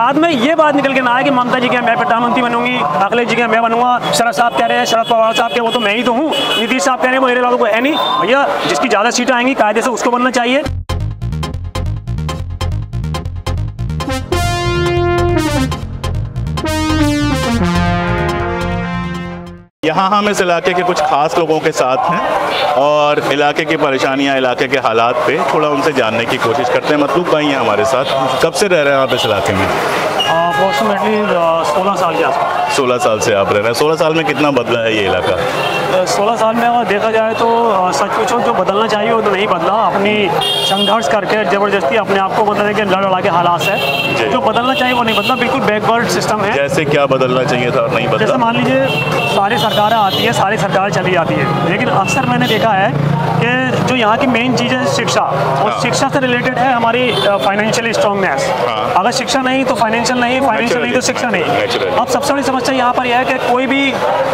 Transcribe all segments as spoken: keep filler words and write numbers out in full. बाद में ये बात निकल के ना आए कि ममता जी क्या मैं प्रधान मंत्री बनूंगी, अखिलेश जी क्या मैं बनूंगा, शरद साहब कह रहे हैं, शरद पवार साहब क्या वो तो मैं ही तो हूँ, नीतीश साहब कह रहे हैं मेरे लोगों को है नहीं। भैया जिसकी ज़्यादा सीटें आएंगी कायदे से उसको बनना चाहिए। यहाँ हम इस इलाके के कुछ खास लोगों के साथ हैं और इलाके की परेशानियाँ, इलाके के हालात पे थोड़ा उनसे जानने की कोशिश करते हैं। मतलूब भाई हैं हमारे साथ। कब से रह रहे हैं आप इस इलाके में? अप्रोक्सीमेटली सोलह साल के आसपास। सोलह साल से आप रह रहे हैं। सोलह साल में कितना बदला है ये इलाका? सोलह साल में अगर देखा जाए तो सच पूछो जो बदलना चाहिए वो तो नहीं बदला। अपनी संघर्ष करके ज़बरदस्ती अपने आप को बदलने के लड़ लड़ा के हालात है, जो बदलना चाहिए वो नहीं बदला। बिल्कुल बैकवर्ड सिस्टम है। जैसे क्या बदलना चाहिए था और नहीं बदला? जैसे मान लीजिए सारी सरकारें आती है, सारी सरकार चली जाती है, लेकिन अक्सर मैंने देखा है कि जो यहाँ की मेन चीज़ है शिक्षा, और शिक्षा से रिलेटेड है हमारी फाइनेंशियल स्ट्रांगनेस। अगर शिक्षा नहीं तो फाइनेंशियल नहीं, फाइनेंशियल नहीं तो शिक्षा नहीं। अब सबसे बड़ी समस्या यहाँ पर यह है कि कोई भी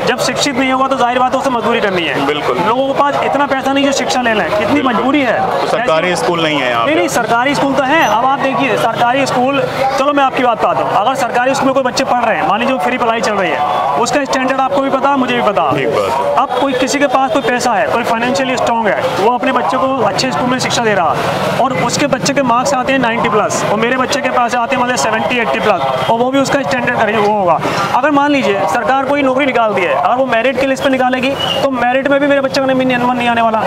जब शिक्षित नहीं होगा तो जाहिर बात है उसे मजबूरी करनी है। बिल्कुल लोगों के पास इतना पैसा नहीं जो शिक्षा ले लें, कितनी मजबूरी है। सरकारी स्कूल नहीं है यहाँ? नहीं नहीं, सरकारी स्कूल तो है। अब आप देखिए सरकारी स्कूल, चलो मैं आपकी बात बताता हूँ। अगर सरकारी स्कूल में कोई बच्चे पढ़ रहे हैं, मान लीजिए फ्री पढ़ाई चल रही है, उसका स्टैंडर्ड आपको भी पता, मुझे भी पता। अब कोई किसी के पास कोई पैसा है, कोई फाइनेंशियली स्ट्रांग है, वो अपने बच्चे को अच्छे स्कूल में शिक्षा दे रहा और उसके बच्चे के मार्क्स आते हैं नब्बे प्लस और मेरे बच्चे के पास आते हैं मतलब सत्तर अस्सी प्लस और वो भी उसका स्टैंडर्ड करेंगे वो होगा। अगर मान लीजिए सरकार कोई नौकरी निकाल दी है, अगर वो मेरिट की लिस्ट पर निकालेगी तो मेरिट में भी मेरे बच्चे का नंबर नहीं आने वाला।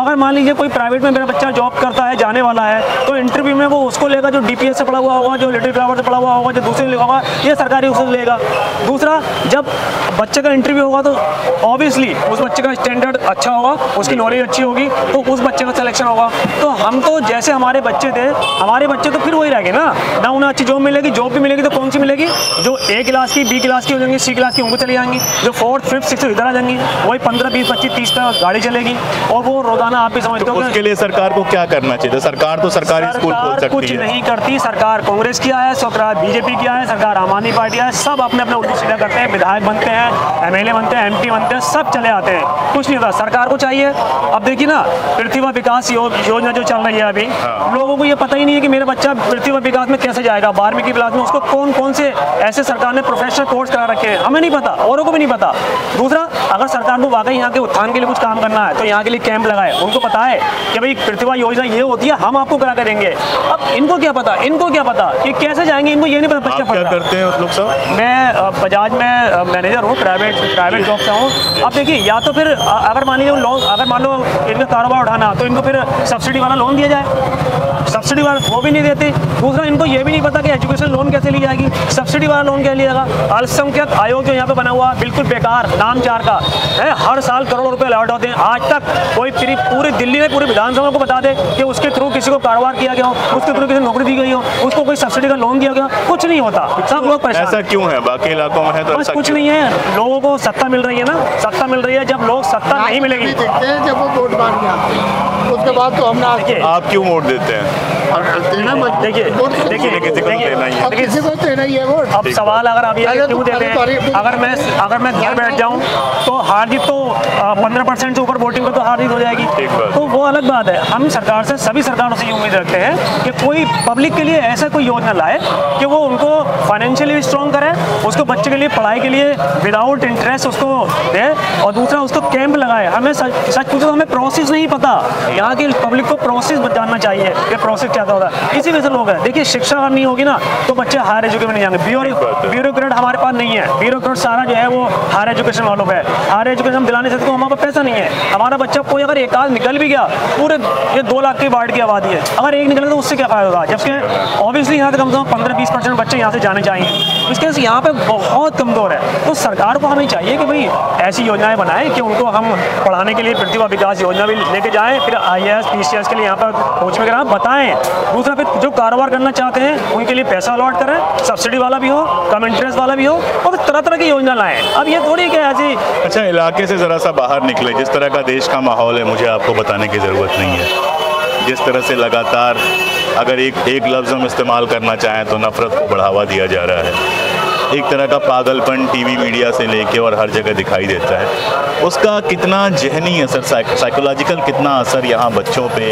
अगर मान लीजिए कोई प्राइवेट में मेरा बच्चा जॉब करता है, जाने वाला है, तो इंटरव्यू में वो उसको लेगा जो डी पी एस से पढ़ा हुआ होगा, जो लिटिल फ्लावर से पढ़ा हुआ होगा, जो दूसरे लिखा होगा, ये सरकारी उसे लेगा। दूसरा जब बच्चे का इंटरव्यू होगा तो ऑब्वियसली उस बच्चे का स्टैंडर्ड अच्छा होगा, उसकी नॉलेज अच्छी होगी, तो उस बच्चे का सिलेक्शन होगा। तो हम तो जैसे हमारे बच्चे थे, हमारे बच्चे तो फिर वही रह गए ना ना उन्हें अच्छी जॉब मिलेगी, जॉब भी मिलेगी तो कौन सी मिलेगी? जो ए क्लास की, बी क्लास की हो जाएंगी, सी क्लास की उनको चली जाएंगी, जो फोर्थ फिफ्थ सिक्स इधर आ जाएंगी, वही पंद्रह बीस पच्चीस तीस का गाड़ी चलेगी और वो रोजाना आप भी समझते हो। उसके लिए सरकार को क्या करना चाहिए? सरकार तो सरकारी स्कूल खोल सकती है, कुछ नहीं करती। सरकार कांग्रेस की है, सरकार बीजेपी की है, सरकार आम आदमी पार्टी है, सब अपने अपने उल्टा सीधा करते हैं, विधायक बनते हैं, एम एल ए बनते हैं, एम पी बनते हैं, सब चले आते हैं, कुछ नहीं होता। सरकार को चाहिए, अब देखिए ना प्रतिभा विकास योजना जो चल रही है अभी, लोगों को ये पता ही नहीं है कि मेरा बच्चा प्रतिभा विकास में कैसे जाएगा, बारहवीं की क्लास में उसको कौन कौन से ऐसे सरकार ने प्रोफेशनल कोर्स करा रखे हैं, हमें नहीं पता, औरों को भी नहीं पता। दूसरा अगर सरकार को वाकई यहाँ के उत्थान के लिए कुछ काम करना है तो यहाँ के लिए कैंप लगाए, उनको बताए कि भाई प्रतिभा योजना ये होती है, हम आपको करा करेंगे। अब इनको क्या पता, इनको क्या पता कि कैसे जाएंगे, इनको ये नहीं पता। बच्चा क्या करते हैं लोग सब? मैं बजाज में मैनेजर हूँ, प्राइवेट प्राइवेट जॉब से हूँ। अब देखिए या तो फिर अगर मान लीजिए लोन, अगर मान लो इनका कारोबार उठाना तो इनको फिर सब्सिडी वाला लोन दिया जाए, सब्सिडी वाला वो भी नहीं देते। दूसरा इनको ये भी नहीं पता कि एजुकेशन लोन कैसे ली जाएगी, सब्सिडी वाला लोन क्या लिएगा। अल्पसंख्यक आयोग जो यहाँ पे बना हुआ बिल्कुल बेकार, नामचार का है, हर साल करोड़ों रुपए अलॉट होते हैं, आज तक कोई पूरी दिल्ली में पूरी विधानसभा को बता दे कि उसके थ्रू किसी को कारोबार किया गया हो, उसके थ्रू किसी नौकरी दी गई हो, उसको कोई सब्सिडी का लोन दिया गया, कुछ नहीं होता। सब लोग परेशान। ऐसा क्यों है बाकी इलाकों में? बस कुछ नहीं है, लोगों को सत्ता मिल रही है ना, सत्ता मिल रही है। जब लोग सत्ता नहीं मिलेगी जब वो वोट मांग के आते हैं उसके बाद तो हम ना आते। आप क्यों वोट देते हैं? देखिए देखिए किसी को देना ही है वोट। अब सवाल अगर आप ये क्यों देते हैं? अगर मैं अगर मैं घर बैठ जाऊं तो हार जीत तो पंद्रह परसेंट से ऊपर वोटिंग पर तो हार जीत हो जाएगी, तो वो अलग बात है। हम सरकार से, सभी सरकारों से ये उम्मीद रखते हैं कि कोई पब्लिक के लिए ऐसा कोई योजना लाए कि वो उनको फाइनेंशियली स्ट्रॉन्ग करे, उसको बच्चे के लिए पढ़ाई के लिए विदाउट इंटरेस्ट उसको दे, और दूसरा उसको कैंप लगाए। हमें सच पूछो हमें प्रोसेस नहीं पता, यहाँ की पब्लिक को प्रोसेस जानना चाहिए कि प्रोसेस क्या होता है। इसी वजह से लोग हैं। देखिए शिक्षा अगर नहीं होगी ना तो बच्चे हायर एजुकेशन में नहीं जाएंगे। ब्यूरोक्रेट हमारे पास नहीं है, ब्यूरोक्रेट सारा जो है वो हायर एजुकेशन वालों पे। हायर एजुकेशन दिलाने से तो हमारे पास पैसा नहीं है। हमारा बच्चा कोई अगर एक आध निकल भी गया, पूरे ये दो लाख की वार्ड की आबादी है, अगर एक निकले तो उससे क्या फायदा होगा? जबकि ऑब्वियसली यहाँ से कम से कम पंद्रह बीस परसेंट बच्चे यहाँ से जाने चाहिए, इसके वजह यहाँ पे बहुत कमजोर है। तो सरकार को हमें चाहिए कि भाई ऐसी योजनाएं बनाएं कि उनको हम पढ़ाने के लिए प्रतिभा विकास योजना भी लेके जाएँ, फिर I A S P C S के लिए यहाँ पर कोच वगैरह बताएँ। दूसरा फिर जो कारोबार करना चाहते हैं उनके लिए पैसा अलॉट करें, सब्सिडी वाला भी हो, कम इंटरेस्ट वाला भी हो, और तरह तरह की योजना लाएं। अब ये थोड़ी क्या ऐसी। अच्छा इलाके से ज़रा सा बाहर निकले, जिस तरह का देश का माहौल है मुझे आपको बताने की ज़रूरत नहीं है। जिस तरह से लगातार अगर एक एक लफ्ज़ हम इस्तेमाल करना चाहें तो नफ़रत को बढ़ावा दिया जा रहा है, एक तरह का पागलपन टीवी मीडिया से लेके और हर जगह दिखाई देता है, उसका कितना जहनी असर, साइकोलॉजिकल कितना असर यहाँ बच्चों पे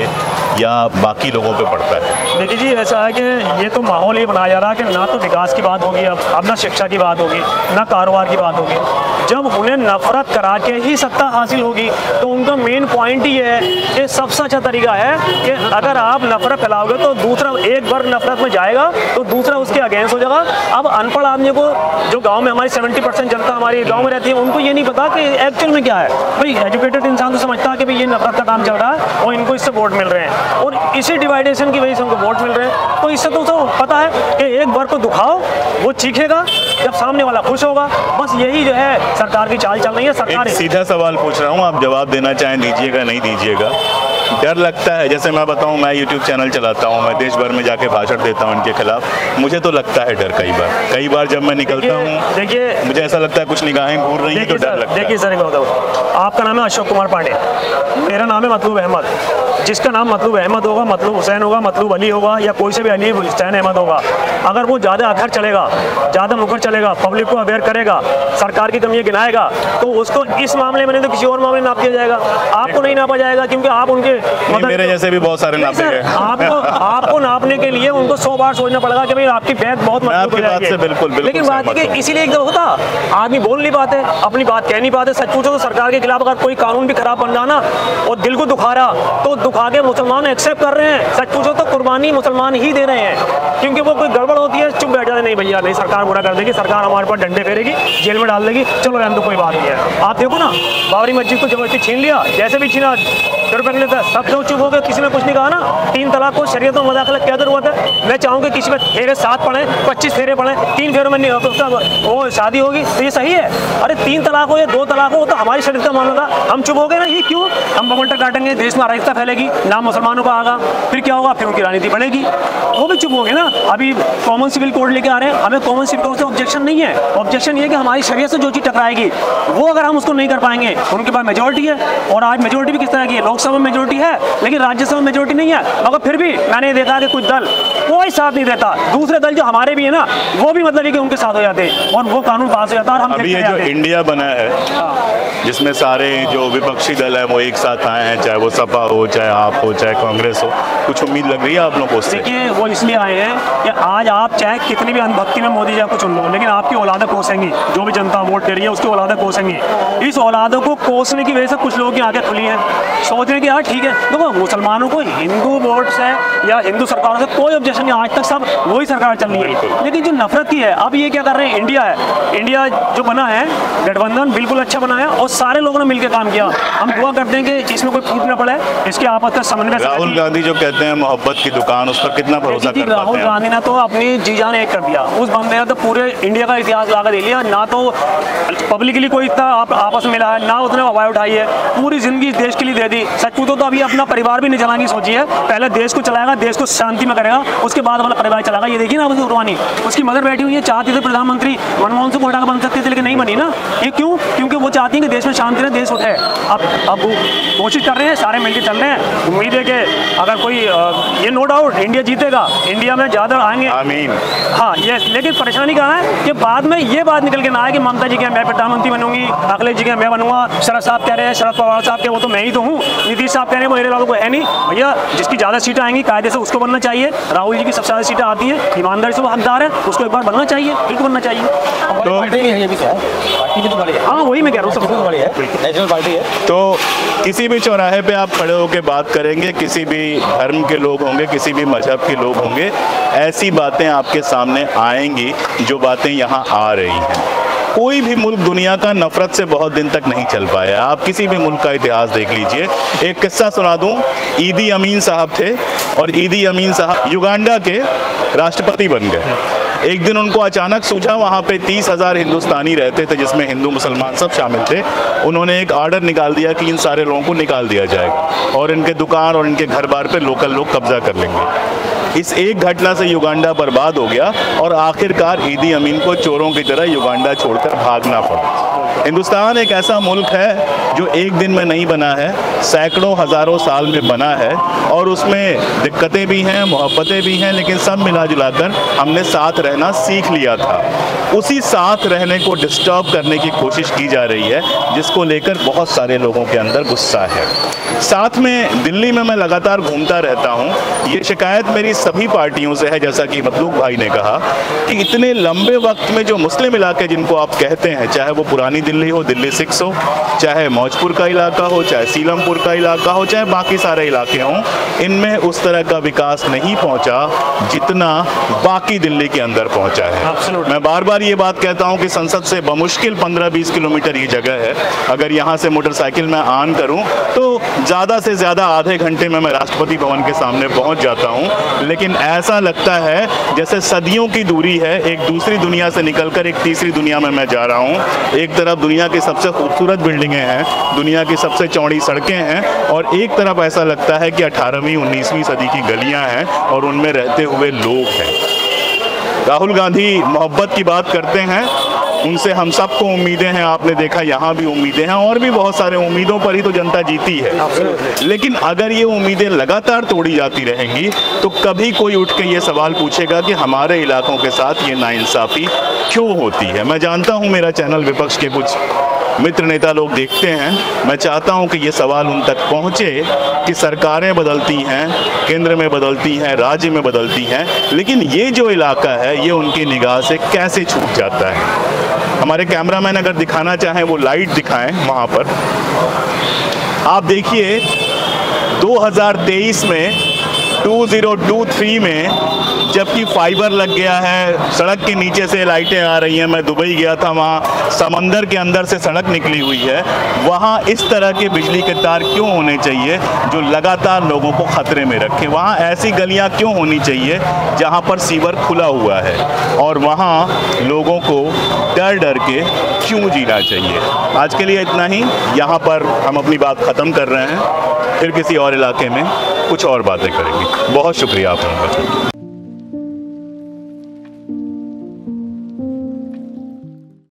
या बाकी लोगों पे पड़ता है? देखिए जी, ऐसा है कि ये तो माहौल ये बनाया जा रहा है कि ना तो विकास की बात होगी, अब अब ना शिक्षा की बात होगी, ना कारोबार की बात होगी। जब उन्हें नफरत करा के ही सत्ता हासिल होगी तो उनका मेन पॉइंट ये है कि सबसे अच्छा तरीका है कि अगर आप नफरत फैलाओगे तो दूसरा, एक बार नफरत में जाएगा तो दूसरा उसके अगेंस्ट हो जाएगा। अब अनपढ़ आदमी को, जो गाँव में हमारी सेवेंटी परसेंट जनता हमारे गाँव में रहती है, उनको ये नहीं पता कि एक्चुअल में क्या है। भाई एजुकेटेड इंसान तो समझता है कि भाई ये नफरत का काम चल रहा है और इनको इससे वोट मिल रहे हैं और इसी डिवाइडेशन की वजह से उनको वोट मिल रहे हैं। तो इससे तो पता है कि एक बार को दुखाओ, वो चीखेगा, जब सामने वाला खुश होगा, बस यही जो है सरकार की चाल चल रही है। सरकार एक सीधा सवाल पूछ रहा हूँ, आप जवाब देना चाहें दीजिएगा, नहीं दीजिएगा। डर लगता है, जैसे मैं बताऊँ, मैं यूट्यूब चैनल चलाता हूँ, मैं देश भर में जाके भाषण देता हूँ इनके खिलाफ, मुझे तो लगता है डर। कई बार कई बार जब मैं निकलता हूँ, देखिए, मुझे ऐसा लगता है कुछ निगाहें घूर रही हैं तो डर लगता है। देखिए सर, आपका नाम है अशोक कुमार पांडे, मेरा नाम है मतलूब अहमद। जिसका नाम मतलूब अहमद होगा, मतलूब हुसैन होगा, मतलूब अली होगा, या कोई से भी अली हुसैन अहमद होगा, अगर वो ज़्यादा अखर चलेगा, ज़्यादा मुखर चलेगा, पब्लिक को अवेयर करेगा, सरकार की कमियाँ गिनाएगा, तो उसको इस मामले में तो किसी और मामले में नाप दिया जाएगा, आपको नहीं नापा जाएगा, क्योंकि आप उनके मतलब मेरे जैसे भी बहुत सारे नापे गए। आपको आपको नापने के लिए उनको सौ बार सोचना पड़ेगा कि भाई आपकी बैग बहुत मजबूत है। बिल्कुल, लेकिन बात है कि इसीलिए एकदम होता, आदमी बोल नहीं पाते, अपनी बात कह नहीं पाते। सच पूछो तो सरकार के खिलाफ अगर कोई कानून भी खराब बन रहा ना और दिल को दुखा रहा तो आगे मुसलमान एक्सेप्ट कर रहे हैं। सच पूछो तो कुर्बानी मुसलमान ही दे रहे हैं, क्योंकि वो कोई गड़बड़ होती है चुप बैठ जाते, नहीं भैया नहीं, सरकार बुरा कर देगी, सरकार हमारे पर डंडे फेरेगी, जेल में डाल देगी, चलो रहने दो, कोई बात नहीं है। आप देखो ना, बाबरी मस्जिद को जबरदस्ती छीन लिया, जैसे भी छीना गड़बड़ लेता, सब लोग चुप हो गए, किसी ने कुछ नहीं कहा ना। तीन तलाक को शरीयत में मदाखलत क्या जरूरत है? मैं चाहूँगा किसी में फेरे सात पड़े, पच्चीस फेरे पड़े, तीन फेरों में वो शादी होगी, तो ये सही है? अरे तीन तलाक हो या दो तलाक हो तो हमारी शरीयत का मामला था, हम चुप हो गए ना, ये क्यों? हम बमंटा काटेंगे, देश में अराजकता फैलेगी, ना मुसलमानों का आगा, फिर क्या होगा? फिर उनकी राजनीति बढ़ेगी, वो भी चुप हो गए ना। अभी कॉमन सिविल कोड लेके आ रहे हैं, हमें कॉमन सिविल कोड से ऑब्जेक्शन नहीं है, ऑब्जेक्शन ये है कि हमारी शरीयत से जो चीज टकराएगी वो अगर हम उसको नहीं कर पाएंगे, उनके पास मेजोरिटी है। और आज मेजोरिटी भी किस तरह की है? लोकसभा में मेजोरिटी है लेकिन राज्यसभा में मेजोरिटी नहीं है, मगर फिर भी मैंने देखा कि कुछ दल कोई साथ नहीं देता, दूसरे दल जो हमारे भी है ना वो भी मतलब उनके साथ हो जाते हैं और वो कानून पास हो जाता है। और हम ये जो इंडिया बना है जिसमें सारे जो विपक्षी दल है वो एक साथ आए हैं, चाहे वो सपा हो, चाहे आप हो, चाहे कांग्रेस हो, कुछ उम्मीद लग रही है आप लोगों को? देखिए वो इसलिए आए हैं कि आज आप चाहे कितनी भी अंधभक्ति में मोदी जी आपको चुन लो, लेकिन आपकी औलादा कोसेंगी, जो भी जनता वोट दे रही है उसकी औलादा कोसेंगी। इस औलादा को कोसने की वजह से कुछ लोगों की आंखें खुली हैं, सोच रहे हैं कि यार ठीक है। देखो मुसलमानों को हिंदू वोट से या हिंदू सरकारों से कोई ऑब्जेक्शन नहीं, आज तक सब वही सरकार चल रही है, लेकिन जो नफरत की है अब ये क्या कर रहे हैं? इंडिया है, इंडिया जो बना है गठबंधन बिल्कुल अच्छा बना है और सारे लोगों ने मिलकर काम किया। हम दुआ करते हैं कि इसमें कोई फूट न पड़े, इसके आपस का समन्वय। राहुल गांधी जो कहते हैं मोहब्बत की दुकान, उस पर कितना भरोसा कर पाते हैं? राहुल गांधी ने तो अपनी जी जान एक कर दिया, उस बंदे ने तो पूरे इंडिया का इतिहास लाकर दे लिया। ना तो पब्लिकली कोई इतना आप, आपस में मिला है, ना उसने आवाज उठाई है, पूरी जिंदगी देश के लिए दे दी। सच पूछो तो अभी अपना परिवार भी नहीं चलाने की सोची है, पहले देश को चलाएगा, देश को शांति में करेगा, उसके बाद अपना परिवार चलाएगा। ये देखिए ना अपनी उर्वानी, उसकी मदर बैठी हुई है, चाहती थी प्रधानमंत्री मनमोहन सिंह को हटाकर बन सकते थे लेकिन नहीं बनी ना। ये क्यों? क्योंकि वो चाहती है कि देश में शांति रहे, देश उठे। अब अब कोशिश कर रहे हैं, सारे मिलकर चल रहे हैं, उम्मीद है कि अगर कोई ये नो डाउट इंडिया जीतेगा, इंडिया में ज़्यादा आएंगे, आमीन। हाँ ये, लेकिन परेशानी कहाँ है कि बाद में ये बात निकल के ना आए कि ममता जी के मैं प्रधानमंत्री बनूंगी, अखिलेश जी के मैं बनूंगा, शरद साहब कह रहे हैं, शरद पवार साहब के वो तो मैं ही तो हूँ, नीतीश साहब कह रहे हैं वो मेरे वालों को है नहीं। भैया जिसकी ज़्यादा सीटें आएंगी कायदे से उसको बनना चाहिए, राहुल जी की सबसे ज़्यादा सीटें आती है, ईमानदारी से वो हकदार है, उसको एक बार बनना चाहिए, बिल्कुल बनना चाहिए। हाँ वही मैं कह रहा हूँ, सबसे बड़ी है नेशनल पार्टी है, तो किसी भी चौराहे पर आप खड़े होकर बात करेंगे, किसी भी धर्म के लोग होंगे, किसी भी मजहब के लोग होंगे, ऐसी बातें आपके सामने आएंगी जो बातें यहाँ आ रही हैं। कोई भी मुल्क दुनिया का नफरत से बहुत दिन तक नहीं चल पाया, आप किसी भी मुल्क का इतिहास देख लीजिए। एक किस्सा सुना दूं, ईदी अमीन साहब थे और ईदी अमीन साहब युगांडा के राष्ट्रपति बन गए। एक दिन उनको अचानक सूझा, वहाँ पे तीस हज़ार हिंदुस्तानी रहते थे जिसमें हिंदू मुसलमान सब शामिल थे, उन्होंने एक आर्डर निकाल दिया कि इन सारे लोगों को निकाल दिया जाएगा और इनके दुकान और इनके घर बार पर लोकल लोग कब्जा कर लेंगे। इस एक घटना से युगांडा बर्बाद हो गया और आखिरकार ईदी अमीन को चोरों की तरह युगांडा छोड़कर भागना पड़ा। हिंदुस्तान एक ऐसा मुल्क है जो एक दिन में नहीं बना है, सैकड़ों हज़ारों साल में बना है और उसमें दिक्कतें भी हैं, मोहब्बतें भी हैं, लेकिन सब मिला जुलाकर हमने साथ रहना सीख लिया था। उसी साथ रहने को डिस्टर्ब करने की कोशिश की जा रही है, जिसको लेकर बहुत सारे लोगों के अंदर गुस्सा है। साथ में दिल्ली में मैं लगातार घूमता रहता हूं, ये शिकायत मेरी सभी पार्टियों से है, जैसा कि मतलूक भाई ने कहा कि इतने लंबे वक्त में जो मुस्लिम इलाके जिनको आप कहते हैं, चाहे वो पुरानी दिल्ली हो, दिल्ली सिक्स हो, चाहे मौजपुर का इलाका हो, चाहे सीलमपुर का इलाका हो, चाहे बाकी सारे इलाके हों, इनमें उस तरह का विकास नहीं पहुँचा जितना बाकी दिल्ली के अंदर पहुँचा है। मैं बार बार ये बात कहता हूँ कि संसद से बमुश्किल पंद्रह बीस किलोमीटर ये जगह है, अगर यहाँ से मोटरसाइकिल मैं ऑन करूँ तो ज़्यादा से ज़्यादा आधे घंटे में मैं राष्ट्रपति भवन के सामने पहुंच जाता हूं, लेकिन ऐसा लगता है जैसे सदियों की दूरी है। एक दूसरी दुनिया से निकलकर एक तीसरी दुनिया में मैं जा रहा हूं। एक तरफ दुनिया की सबसे खूबसूरत बिल्डिंगें हैं, दुनिया की सबसे चौड़ी सड़कें हैं और एक तरफ ऐसा लगता है कि अठारहवीं उन्नीसवीं सदी की गलियाँ हैं और उनमें रहते हुए लोग हैं। राहुल गांधी मोहब्बत की बात करते हैं, उनसे हम सबको उम्मीदें हैं, आपने देखा यहाँ भी उम्मीदें हैं और भी बहुत सारे उम्मीदों पर ही तो जनता जीती है, लेकिन अगर ये उम्मीदें लगातार तोड़ी जाती रहेंगी तो कभी कोई उठ के ये सवाल पूछेगा कि हमारे इलाकों के साथ ये नाइंसाफ़ी क्यों होती है। मैं जानता हूँ मेरा चैनल विपक्ष के कुछ मित्र नेता लोग देखते हैं, मैं चाहता हूं कि ये सवाल उन तक पहुंचे कि सरकारें बदलती हैं, केंद्र में बदलती हैं, राज्य में बदलती हैं, लेकिन ये जो इलाका है ये उनकी निगाह से कैसे छूट जाता है। हमारे कैमरामैन अगर दिखाना चाहें वो लाइट दिखाएं, वहाँ पर आप देखिए दो हज़ार तेईस में दो हज़ार तेईस में जबकि फाइबर लग गया है, सड़क के नीचे से लाइटें आ रही हैं। मैं दुबई गया था, वहाँ समंदर के अंदर से सड़क निकली हुई है, वहाँ इस तरह के बिजली के तार क्यों होने चाहिए जो लगातार लोगों को ख़तरे में रखें? वहाँ ऐसी गलियाँ क्यों होनी चाहिए जहाँ पर सीवर खुला हुआ है और वहाँ लोगों को डर डर के क्यों जीना चाहिए? आज के लिए इतना ही, यहाँ पर हम अपनी बात ख़त्म कर रहे हैं, फिर किसी और इलाके में कुछ और बातें करेंगे। बहुत शुक्रिया आप लोगों का।